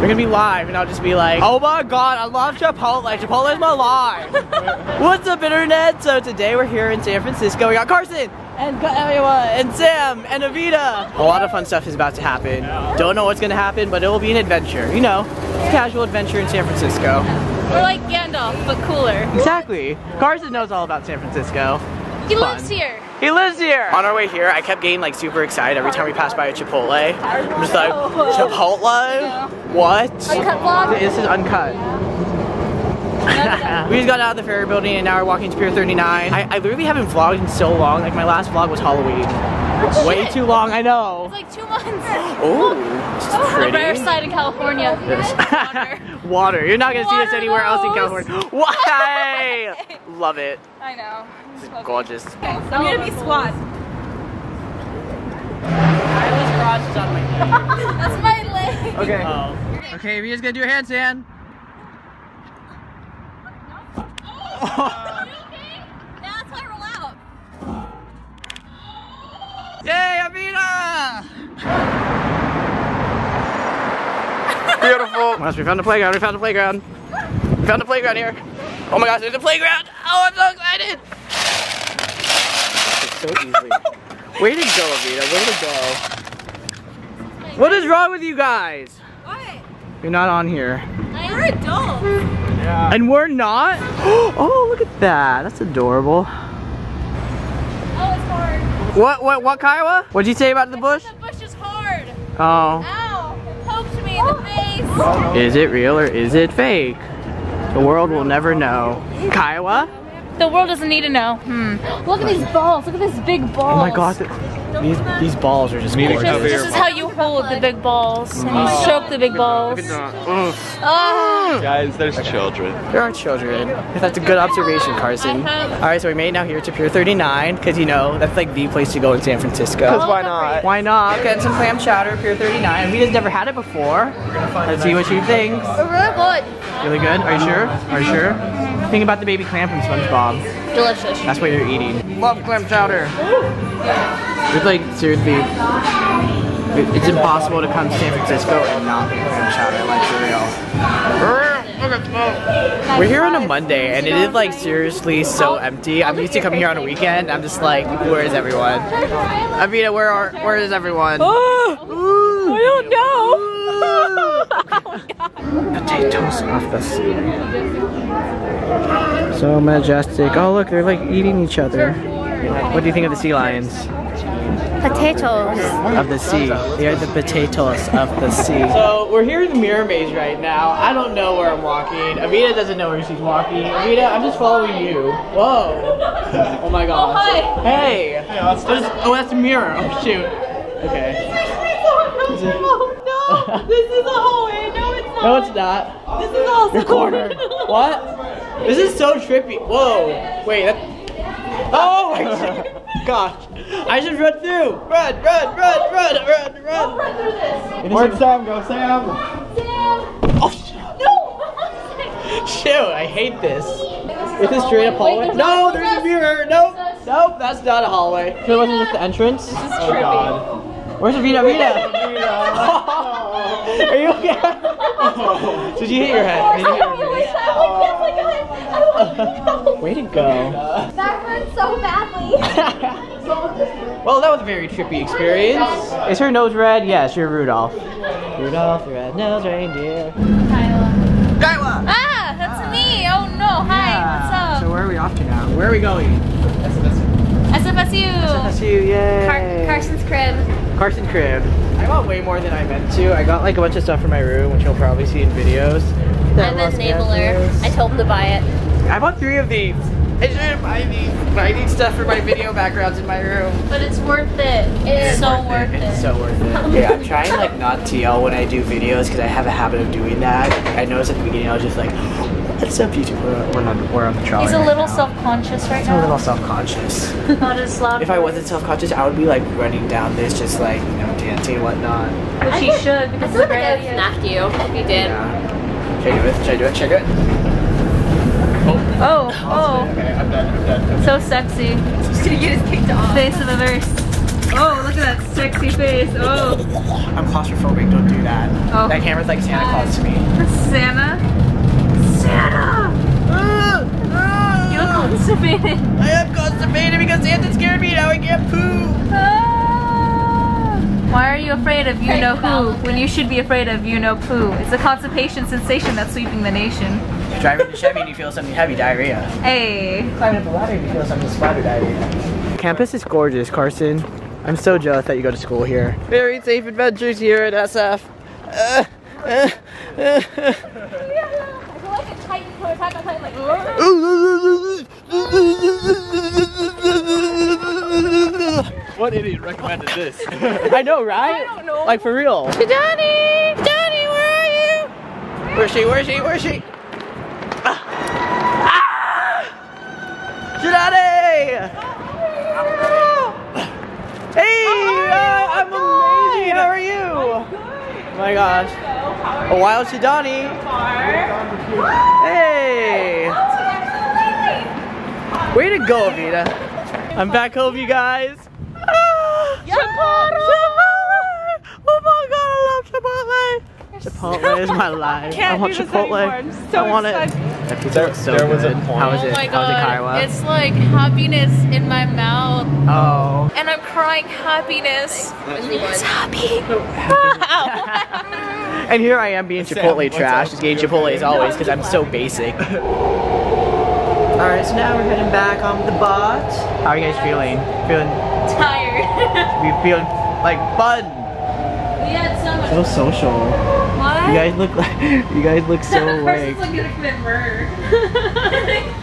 We're gonna be live and I'll just be like, oh my god, I love Chipotle. Chipotle's my life. What's up, internet? So today we're here in San Francisco. We got Carson and Emiwa and Sam and Avita. A lot of fun stuff is about to happen. Don't know what's gonna happen, but it will be an adventure. You know, casual adventure in San Francisco. We're like Gandalf, but cooler. Exactly. Carson knows all about San Francisco. He lives here. He lives here! On our way here, I kept getting like super excited every time we passed by a Chipotle. I'm just like, Chipotle? No. What? Uncut vlog? This is uncut. Yeah. We just got out of the Ferry Building and now we're walking to Pier 39. I literally haven't vlogged in so long. Like my last vlog was Halloween. Oh, way too long, I know. It's like 2 months. Ooh, oh, pretty. The rare side in California. Water. Water. You're not gonna see this anywhere else in California. Why? Love it. I know. This is gorgeous. Okay, so I'm gonna be squat. I was crotched on my knee. That's my leg. Okay. Oh. Okay, we're just gonna do a handstand. Are you okay? That's why we're out. Yay, Avita! Beautiful. Well, we found a playground. We found a playground. We found a playground here. Oh my gosh, there's a playground! Oh, I'm so excited! It's so easy. Way to go, Avita. Way to go. What is wrong with you guys? What? You're not on here. We're adults. Yeah. And we're not? Oh, look at that. That's adorable. Oh, it's hard. What, Kiowa? What'd you say about the bush? The bush is hard. Oh. Ow, it poked me in the face. Is it real or is it fake? The world will never know. Kiowa? The world doesn't need to know. Look at these balls. Look at this big ball. Oh my god. These balls are just gorgeous. This is how you hold the big balls. And you stroke the big balls. Guys, there's children. There are children. That's a good observation, Carson. Alright, so we made it now here to Pier 39. Because you know, that's like the place to go in San Francisco. Because why not? Why not? Get some clam chowder, Pier 39. We just never had it before. Let's see what she thinks. Really good. Really good? Are you sure? Are you sure? Think about the baby clam from Spongebob. Delicious. That's what you're eating. Love clam chowder. It's like, seriously, it's impossible to come to San Francisco and not get clam chowder, like for real. We're here on a Monday and it is like seriously so empty. I'm used to coming here on a weekend. I'm just like, where is everyone? Avita, where is everyone? I don't know. Oh god. Potatoes off the sea. So majestic. Oh look, they're like eating each other. What do you think of the sea lions? Potatoes. Of the sea. They are the potatoes of the sea. So we're here in the mirror maze right now. I don't know where I'm walking. Avita doesn't know where she's walking. Avita, I'm just following you. Whoa. Oh my god. Oh, hi. Hey. Oh, that's the mirror. Oh shoot. Okay. This is a hallway. No, it's not. No, it's not. This is also your corner. What? This is so trippy. Whoa. Wait. That's... Oh my gosh. I should run through. Run. Run through this. Where'd Sam go? Sam. Sam. Oh shit. No. Shoot. I hate this. Is this straight up hallway? Wait, no, there's a mirror. Nope. Nope. That's not a hallway. So it wasn't just the entrance. This is trippy. God. Where's Avita? Are you okay? Did you hit your head? Did you hit your head? I way to go. That hurt so badly. Well, that was a very trippy experience. Is her nose red? Yes, you're Rudolph. Rudolph, the red-nosed reindeer. Kiowa! Ah, that's me. Oh no, hi, yeah. What's up? So where are we off to now? Where are we going? SFSU. SFSU, yay. Carson's crib. Carson crib. I got way more than I meant to. I got like a bunch of stuff for my room, which you'll probably see in videos. I'm an enabler. I told him to buy it. I bought 3 of these. I shouldn't buy these. But I need stuff for my video backgrounds in my room. But it's worth it. It's so worth it. It's so worth it. Okay, I'm trying like not to yell when I do videos because I have a habit of doing that. I noticed at the beginning I was just like, what's up YouTube? We're on the trolley. He's a little self-conscious right now. He's a little self-conscious. Not as loud. If I wasn't self-conscious, I would be like running down this, just like, you know, dancing whatnot. Which he should, because I feel like I would smack you if you did. Yeah. Should I do it? Should I do it? Should I do it? Oh. Oh. Okay, I'm done. So sexy. She's gonna get his kicked off. Face of the verse. Oh, look at that sexy face. Oh. I'm claustrophobic. Don't do that. Oh. That camera's like Santa Claus to me. Santa? Santa! You look constipated. I am constipated because Santa scared me. Now I can't poo. Why are you afraid of you-know-who when you should be afraid of you-know-poo? It's a constipation sensation that's sweeping the nation. You're driving the Chevy and you feel something heavy, diarrhea. Hey. Climbing up a ladder and you feel something splatter, diarrhea. Campus is gorgeous, Carson. I'm so jealous that you go to school here. Very safe adventures here at SF. I feel like a titan when I tap my titan, like... What idiot recommended this? I know, right? I don't know. Like, for real. Daddy! Daddy, where are you? Where's she? Where's she? Where's she? Daddy! Hey! I'm amazing! How are you? I'm good! Oh my gosh. A wild Shidani! Hey! Way to go, Vita! I'm back home, you guys! Chipotle! Oh my god, I love Chipotle! Chipotle is my life. I want Chipotle. So I want it. That pizza looks so good. How is it? How is it, Kaiwa? It's like happiness in my mouth. Oh. And I'm crying happiness. It's happy. Wow. And here I am being Chipotle trash. Just getting Chipotle as always because I'm so basic. Alright, so now we're heading back on the bus. How are you guys feeling? Feeling tired. You feeling like fun. We had so much fun. So social. What? You guys look so awake. That person's looking at a murder.